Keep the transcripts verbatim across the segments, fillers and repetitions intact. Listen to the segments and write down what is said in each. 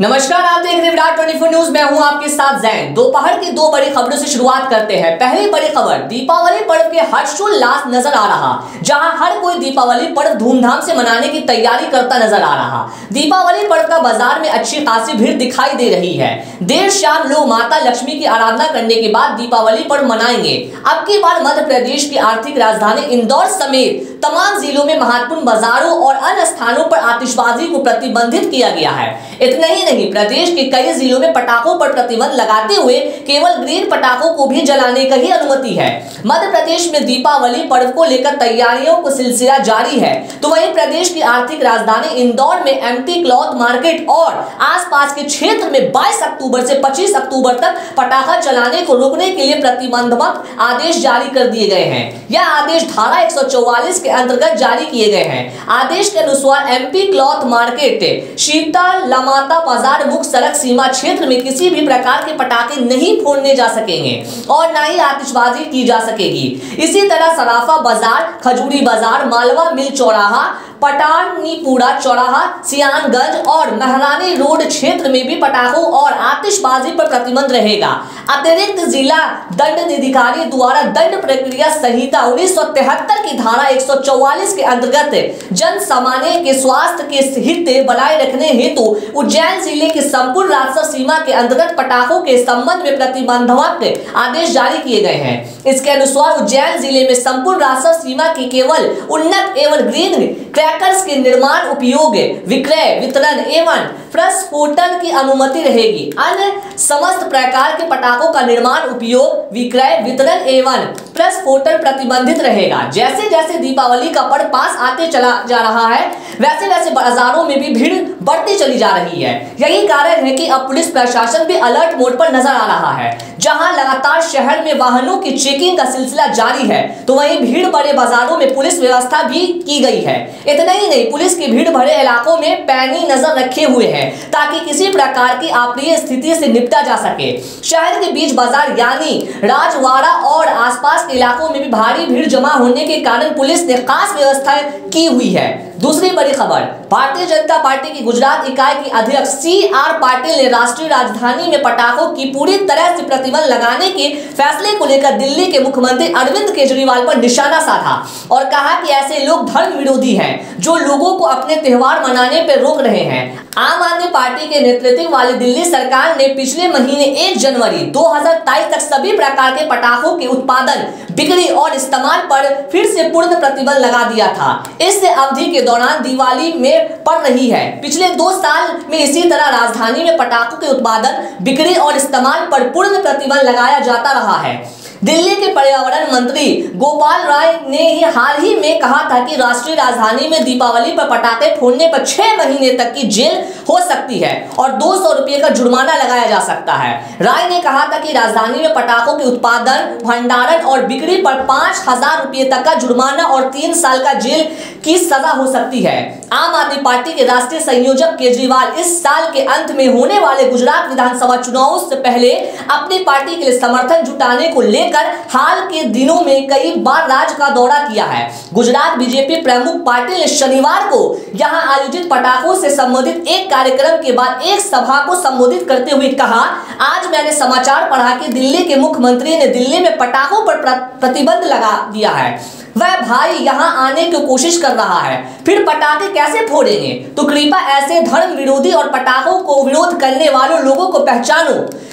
नमस्कार, आप देख रहे हैं विराट चौबीस न्यूज। मैं हूं आपके साथ जैन। दोपहर की दो बड़ी खबरों से शुरुआत करते हैं। पहली बड़ी खबर, दीपावली पर्व के हर्षोल्लास नजर आ रहा, जहां हर कोई दीपावली पर्व धूमधाम से मनाने की तैयारी करता नजर आ रहा। दीपावली पर्व का बाजार में अच्छी खासी भीड़ दिखाई दे रही है। देर शाम लोग माता लक्ष्मी की आराधना करने के बाद दीपावली पर्व मनाएंगे। अब की बार मध्य प्रदेश की आर्थिक राजधानी इंदौर समेत तमाम जिलों में महत्वपूर्ण बाजारों और अन्य स्थानों पर आतिशबाजी को प्रतिबंधित किया गया है। इतना ही नहीं, प्रदेश के कई जिलों में पटाखों पर प्रतिबंध लगाते हुए केवल ग्रीन पटाखों को भी जलाने की ही अनुमति है। मध्य प्रदेश में दीपावली पर्व को लेकर तैयारियों का सिलसिला जारी है, तो वहीं प्रदेश की आर्थिक राजधानी इंदौर में एमटी क्लॉथ मार्केट और आसपास के क्षेत्र में बाईस अक्टूबर से पच्चीस अक्टूबर तक पटाखा चलाने को रोकने के लिए प्रतिबंधात्मक आदेश जारी कर दिए गए हैं। यह आदेश धारा एक सौ चौवालीस के अंतर्गत जारी किए गए हैं। आदेश के अनुसार एमपी क्लॉथ मार्केट, शीतल लामाता बाजार, मुख्य सड़क सीमा क्षेत्र में किसी भी प्रकार के पटाखे नहीं फोड़ने जा सकेंगे और न ही आतिशबाजी की जा सकेगी। इसी तरह सराफा बाजार, खजूरी बाजार, मालवा मिल चौराहा, पटानीपुरा चौराहा, सियानगंज और महरानी रोड क्षेत्र में भी पटाखों और आतिशबाजी पर प्रतिबंध रहेगा। अतिरिक्त जिला दंडाधिकारी द्वारा दंड प्रक्रिया संहिता उन्नीस सौ तिहत्तर की धारा एक सौ चौवालीस के अंतर्गत जन सामान्य के स्वास्थ्य के हित बनाए रखने हेतु तो उज्जैन जिले के संपूर्ण राजस्व सीमा के अंतर्गत पटाखों के संबंध में प्रतिबंधात्मक आदेश जारी किए गए हैं। इसके अनुसार उज्जैन जिले में संपूर्ण राजस्व सीमा के केवल उन्नत एवं ग्रीन क्रैकर्स के निर्माण, उपयोग, विक्रय, वितरण एवं प्रस्फोटन की अनुमति रहेगी। अन्य समस्त प्रकार के पटाखों का निर्माण, उपयोग, विक्रय, वितरण एवं प्रस्फोटन प्रतिबंधित रहेगा। जैसे जैसे दीपावली का पर्व पास आते चला जा रहा है, वैसे वैसे बाजारों में भी भीड़ बढ़ती चली जा रही है। यही कारण है कि अब पुलिस प्रशासन भी अलर्ट मोड पर नजर आ रहा है, जहां लगातार शहर में वाहनों की चेकिंग का सिलसिला जारी है, तो वहीं भीड़ भरे बाजारों में पुलिस व्यवस्था भी की गई है। इतना ही नहीं, पुलिस की भीड़ भरे इलाकों में पैनी नजर रखे हुए है, ताकि किसी प्रकार की अप्रिय स्थिति से निपटा जा सके। शहर के बीच बाजार यानी राजवाड़ा और आसपास के इलाकों में भी भारी भीड़ जमा होने के कारण पुलिस ने खास व्यवस्थाएं की हुई है। दूसरी बड़ी खबर, भारतीय जनता पार्टी की गुजरात इकाई की अध्यक्ष सी आर पाटिल ने राष्ट्रीय राजधानी में पटाखों की पूरी तरह से प्रतिबंध लगाने के फैसले को लेकर दिल्ली के मुख्यमंत्री अरविंद केजरीवाल पर निशाना साधा और कहा कि ऐसे लोग धर्म विरोधी हैं, जो लोगों को अपने त्योहार मनाने पर रोक रहे हैं। आम आदमी पार्टी के नेतृत्व वाली दिल्ली सरकार ने पिछले महीने एक जनवरी दो हज़ार तेईस तक सभी प्रकार के पटाखों के उत्पादन, बिक्री और इस्तेमाल पर फिर से पूर्ण प्रतिबंध लगा दिया था। इस अवधि के दौरान दिवाली में पड़ रही है। पिछले दो साल में इसी तरह राजधानी में पटाखों के उत्पादन, बिक्री और इस्तेमाल पर पूर्ण प्रतिबंध लगाया जाता रहा है। दिल्ली के पर्यावरण मंत्री गोपाल राय ने ही हाल ही में कहा था कि राष्ट्रीय राजधानी में दीपावली पर पटाखे फोड़ने पर छह महीने तक की जेल हो सकती है और दो सौ रुपये का जुर्माना लगाया जा सकता है। राय ने कहा था कि राजधानी में पटाखों के उत्पादन, भंडारण और बिक्री पर पांच हजार रुपये तक का जुर्माना और तीन साल का जेल की सजा हो सकती है। आम आदमी पार्टी के राष्ट्रीय संयोजक केजरीवाल इस साल के अंत में होने वाले गुजरात विधानसभा चुनाव से पहले अपनी पार्टी के लिए समर्थन जुटाने को लेकर हाल के दिनों में कई बार राज्य का दौरा किया है। गुजरात बीजेपी प्रमुख पाटिल ने शनिवार को यहां आयोजित पटाखों से संबंधित एक कार्यक्रम के बाद एक सभा को संबोधित करते हुए कहा, आज मैंने समाचार पढ़ा कि दिल्ली के मुख्यमंत्री ने दिल्ली में पटाखों पर प्रतिबंध लगा दिया है। वह भाई यहाँ आने की कोशिश कर रहा है, फिर पटाखे कैसे फोड़ेंगे? तो कृपया ऐसे धर्म विरोधी और पटाखों को विरोध करने वालों लोगों को पहचानो,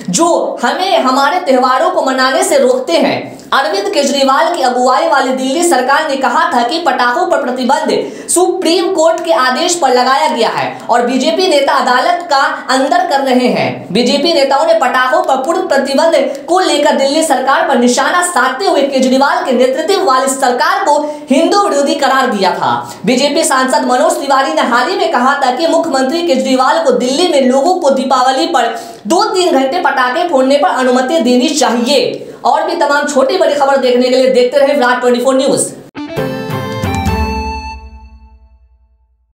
जो हमें हमारे त्योहारों को मनाने से रोकते हैं। अरविंद केजरीवाल की अगुवाई वाली दिल्ली सरकार ने कहा था कि पटाखों पर प्रतिबंध सुप्रीम कोर्ट के आदेश पर लगाया गया है और बीजेपी नेता अदालत का अंदर कर रहे हैं। बीजेपी नेताओं ने पटाखों पर पूर्ण प्रतिबंध को लेकर दिल्ली सरकार पर निशाना साधते हुए केजरीवाल के नेतृत्व वाली सरकार को हिंदू विरोधी करार दिया था। बीजेपी सांसद मनोज तिवारी ने हाल ही में कहा था कि मुख्यमंत्री केजरीवाल को दिल्ली में लोगों को दीपावली पर दो तीन घंटे पटाखे फोड़ने पर अनुमति देनी चाहिए। और भी तमाम छोटी बड़ी खबर देखने के लिए देखते रहे विराट चौबीस न्यूज।